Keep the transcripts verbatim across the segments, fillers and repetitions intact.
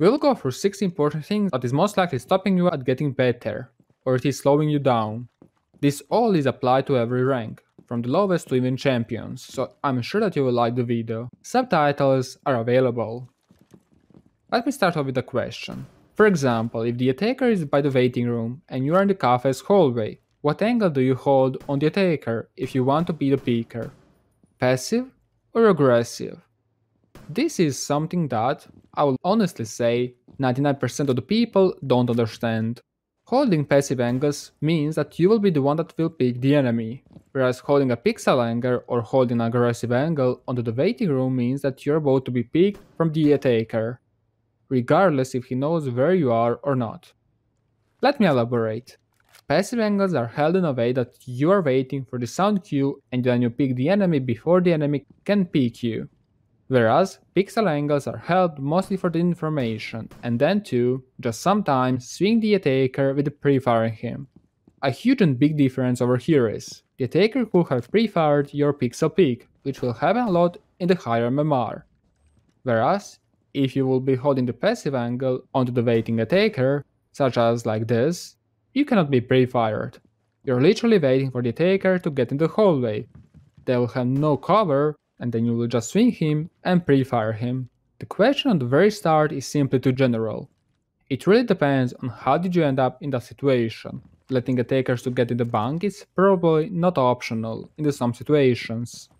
We will go through six important things that is most likely stopping you at getting better, or it is slowing you down. This all is applied to every rank, from the lowest to even champions, so I'm sure that you will like the video. Subtitles are available. Let me start off with a question. For example, if the attacker is by the waiting room and you are in the cafe's hallway, what angle do you hold on the attacker if you want to be the picker? Passive or aggressive? This is something that, I will honestly say, ninety-nine percent of the people don't understand. Holding passive angles means that you will be the one that will pick the enemy, whereas holding a pixel angle or holding an aggressive angle onto the waiting room means that you are about to be picked from the attacker, regardless if he knows where you are or not. Let me elaborate. Passive angles are held in a way that you are waiting for the sound cue and then you pick the enemy before the enemy can pick you. Whereas, pixel angles are held mostly for the information, and then too, just sometimes, swing the attacker with pre-firing him. A huge and big difference over here is, the attacker could have pre-fired your pixel pick, which will happen a lot in the higher M M R. Whereas, if you will be holding the passive angle onto the waiting attacker, such as like this, you cannot be pre-fired. You're literally waiting for the attacker to get in the hallway. They will have no cover, and then you will just swing him and pre-fire him. The question at the very start is simply too general. It really depends on how did you end up in that situation. Letting attackers to get in the bank is probably not optional in some situations,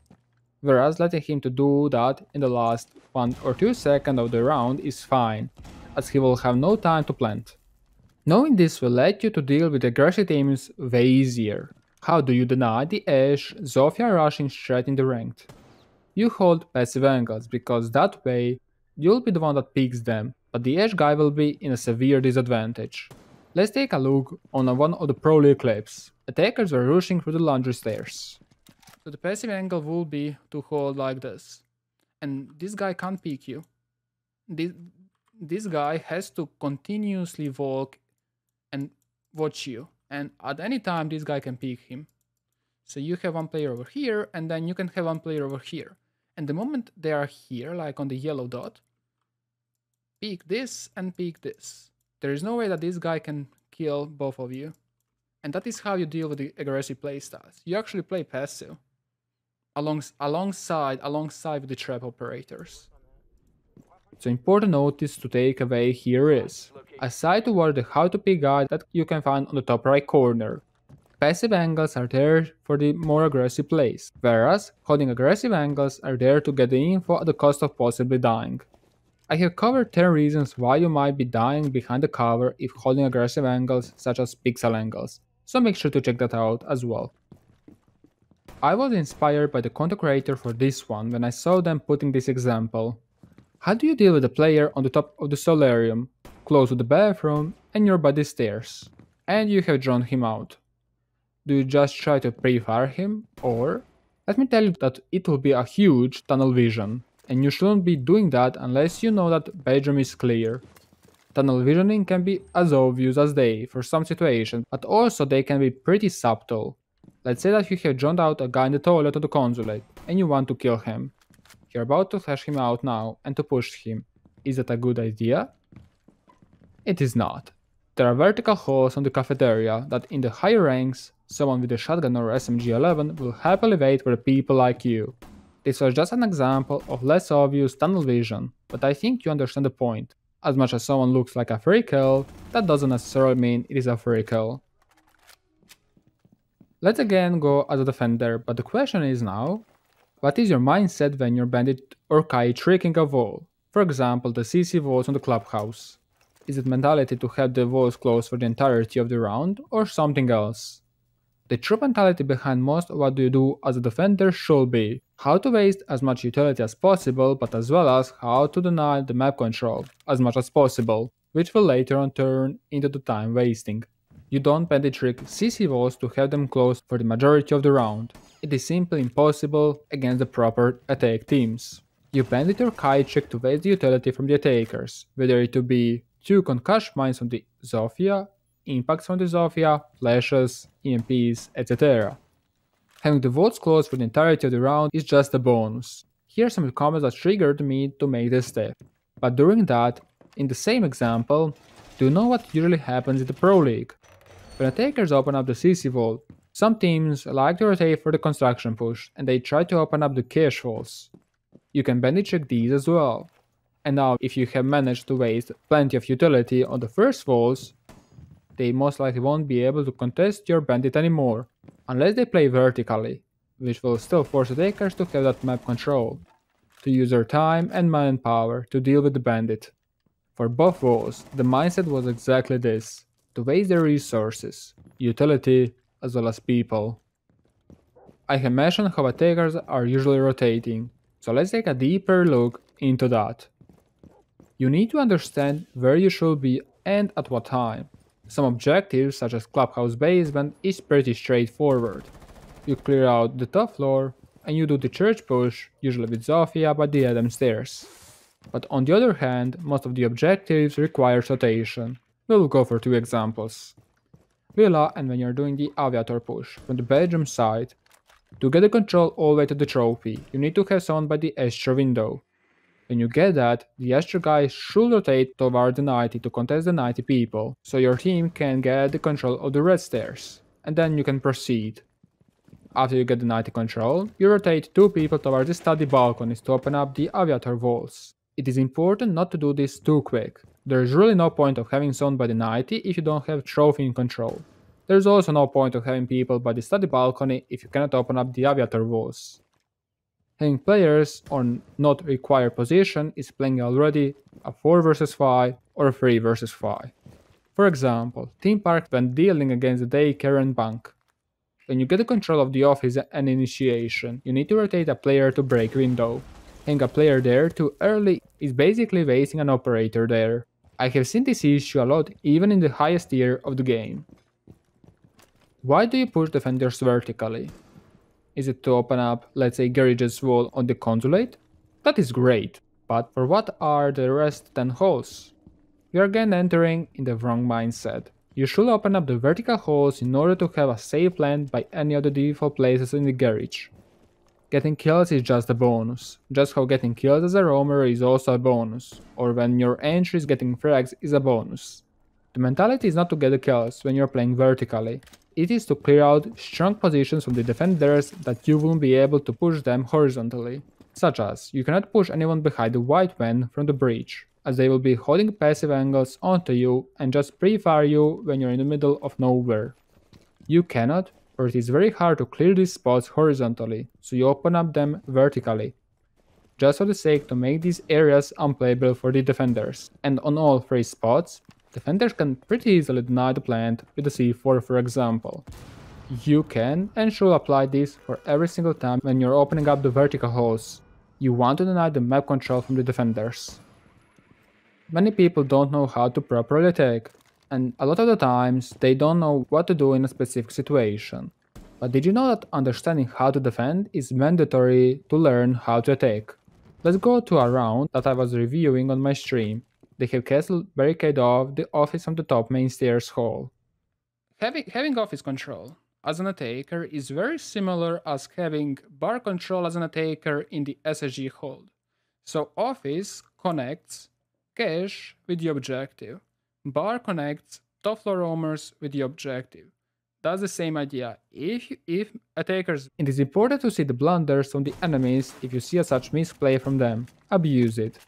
whereas letting him to do that in the last one or two seconds of the round is fine, as he will have no time to plant. Knowing this will let you to deal with aggressive teams way easier. How do you deny the Ashe, Zofia rushing threat in the ranked? You hold passive angles, because that way you'll be the one that picks them, but the edge guy will be in a severe disadvantage. Let's take a look on a one of the pro league clips. Attackers were rushing through the laundry stairs. So the passive angle would be to hold like this. And this guy can't pick you. This, this guy has to continuously walk and watch you. And at any time this guy can pick him. So you have one player over here, and then you can have one player over here. And the moment they are here, like on the yellow dot, pick this and pick this. There is no way that this guy can kill both of you. And that is how you deal with the aggressive playstyles. You actually play passive, along, alongside, alongside with the trap operators. So important notice to take away here is, aside toward the how to pick guide that you can find on the top right corner, passive angles are there for the more aggressive plays, whereas holding aggressive angles are there to get the info at the cost of possibly dying. I have covered ten reasons why you might be dying behind the cover if holding aggressive angles such as pixel angles, so make sure to check that out as well. I was inspired by the content creator for this one when I saw them putting this example. How do you deal with a player on the top of the solarium, close to the bathroom and you're by the stairs, and you have drawn him out? Do you just try to pre-fire him, or? Let me tell you that it will be a huge tunnel vision, and you shouldn't be doing that unless you know that bedroom is clear. Tunnel visioning can be as obvious as day for some situations, but also they can be pretty subtle. Let's say that you have drawn out a guy in the toilet of the consulate, and you want to kill him. You're about to flash him out now and to push him. Is that a good idea? It is not. There are vertical holes on the cafeteria that in the higher ranks, someone with a shotgun or S M G eleven will happily wait for people like you. This was just an example of less obvious tunnel vision, but I think you understand the point. As much as someone looks like a free kill, that doesn't necessarily mean it is a free kill. Let's again go as a defender, but the question is now, what is your mindset when you're bandit or kaid tricking a wall? For example, the C C walls on the clubhouse. Is it mentality to have the walls closed for the entirety of the round, or something else? The true mentality behind most of what you do as a defender should be how to waste as much utility as possible, but as well as how to deny the map control as much as possible, which will later on turn into the time wasting. You don't bandit trick C C walls to have them closed for the majority of the round. It is simply impossible against the proper attack teams. You bandit or kaid trick to waste the utility from the attackers, whether it be two concussed mines from the Zofia, impacts from the Zofia, flashes, E M Ps, et cetera. Having the vaults closed for the entirety of the round is just a bonus. Here are some comments that triggered me to make this step, but during that, in the same example, do you know what usually happens in the Pro League? When attackers open up the C C vault, some teams like to rotate for the construction push and they try to open up the cash vaults. You can bandit check these as well. And now if you have managed to waste plenty of utility on the first vaults, they most likely won't be able to contest your bandit anymore, unless they play vertically, which will still force attackers to have that map control, to use their time and manpower to deal with the bandit. For both walls, the mindset was exactly this, to waste their resources, utility as well as people. I have mentioned how attackers are usually rotating, so let's take a deeper look into that. You need to understand where you should be and at what time. Some objectives, such as clubhouse basement, is pretty straightforward. You clear out the top floor and you do the church push, usually with Zofia by the Adam stairs. But on the other hand, most of the objectives require rotation. We'll go for two examples. Villa, and when you're doing the aviator push from the bedroom side. To get the control all the way to the trophy, you need to have someone by the Astro window. When you get that, the Astro guy should rotate toward the ninety to contest the ninety people, so your team can get the control of the red stairs, and then you can proceed. After you get the ninety control, you rotate two people toward the study balconies to open up the aviator walls. It is important not to do this too quick. There is really no point of having someone by the ninety if you don't have trophy in control. There is also no point of having people by the study balcony if you cannot open up the aviator walls. Having players on not required position is playing already a four versus five or a three versus five. For example, Team Park when dealing against the daycare and bank. When you get the control of the office and initiation, you need to rotate a player to break window. Having a player there too early is basically wasting an operator there. I have seen this issue a lot even in the highest tier of the game. Why do you push defenders vertically? Is it to open up, let's say, Garage's wall on the consulate? That is great, but for what are the rest ten holes? You are again entering in the wrong mindset. You should open up the vertical holes in order to have a safe land by any of the default places in the garage. Getting kills is just a bonus, just how getting kills as a roamer is also a bonus, or when your entry is getting frags is a bonus. The mentality is not to get the kills when you are playing vertically. It is to clear out strong positions from the defenders that you won't be able to push them horizontally, such as you cannot push anyone behind the white van from the bridge, as they will be holding passive angles onto you and just pre-fire you when you're in the middle of nowhere. You cannot, or it is very hard to clear these spots horizontally, so you open up them vertically, just for the sake to make these areas unplayable for the defenders. And on all three spots, defenders can pretty easily deny the plant with the C four, for example. You can and should apply this for every single time when you're opening up the vertical holes. You want to deny the map control from the defenders. Many people don't know how to properly attack, and a lot of the times they don't know what to do in a specific situation. But did you know that understanding how to defend is mandatory to learn how to attack? Let's go to a round that I was reviewing on my stream. They have castle barricade off the office on the top main stairs hall. Having, having office control as an attacker is very similar as having bar control as an attacker in the S S G hold. So office connects cache with the objective. Bar connects top floor roamers with the objective. That's the same idea. If, you, if attackers... It is important to see the blunders from the enemies if you see a such misplay from them. Abuse it.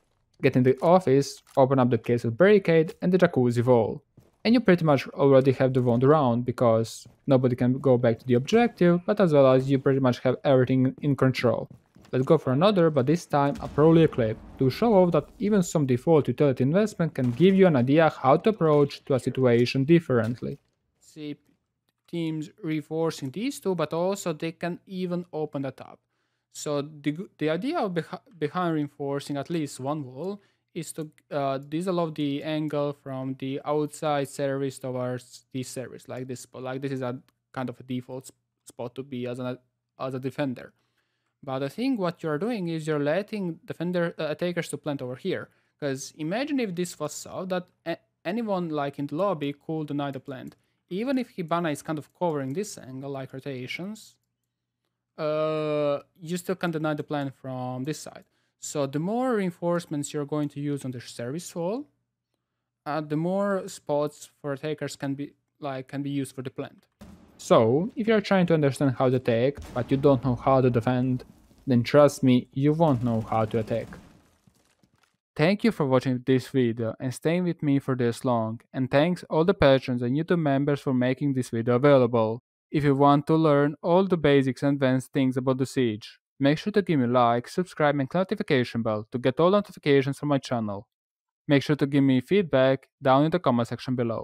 Get in the office, open up the castle barricade and the jacuzzi wall. And you pretty much already have the won round, because nobody can go back to the objective, but as well as you pretty much have everything in control. Let's go for another, but this time a pro league clip, to show off that even some default utility investment can give you an idea how to approach to a situation differently. See teams reinforcing these two, but also they can even open that up. So the, the idea of beh behind reinforcing at least one wall is to uh, disallow the angle from the outside service towards the service, like this spot. Like this is a kind of a default spot to be as an as a defender. But I think what you're doing is you're letting defender uh, attackers to plant over here. Because imagine if this was so that a anyone like in the lobby could deny the plant, even if Hibana is kind of covering this angle like rotations. Uh, you still can't deny the plan from this side. So the more reinforcements you're going to use on the service wall, uh, the more spots for takers can be like can be used for the plant. So if you're trying to understand how to take but you don't know how to defend, then trust me, you won't know how to attack. Thank you for watching this video and staying with me for this long, and thanks all the patrons and YouTube members for making this video available. If you want to learn all the basics and advanced things about the Siege, make sure to give me a like, subscribe and notification bell to get all notifications from my channel. Make sure to give me feedback down in the comment section below.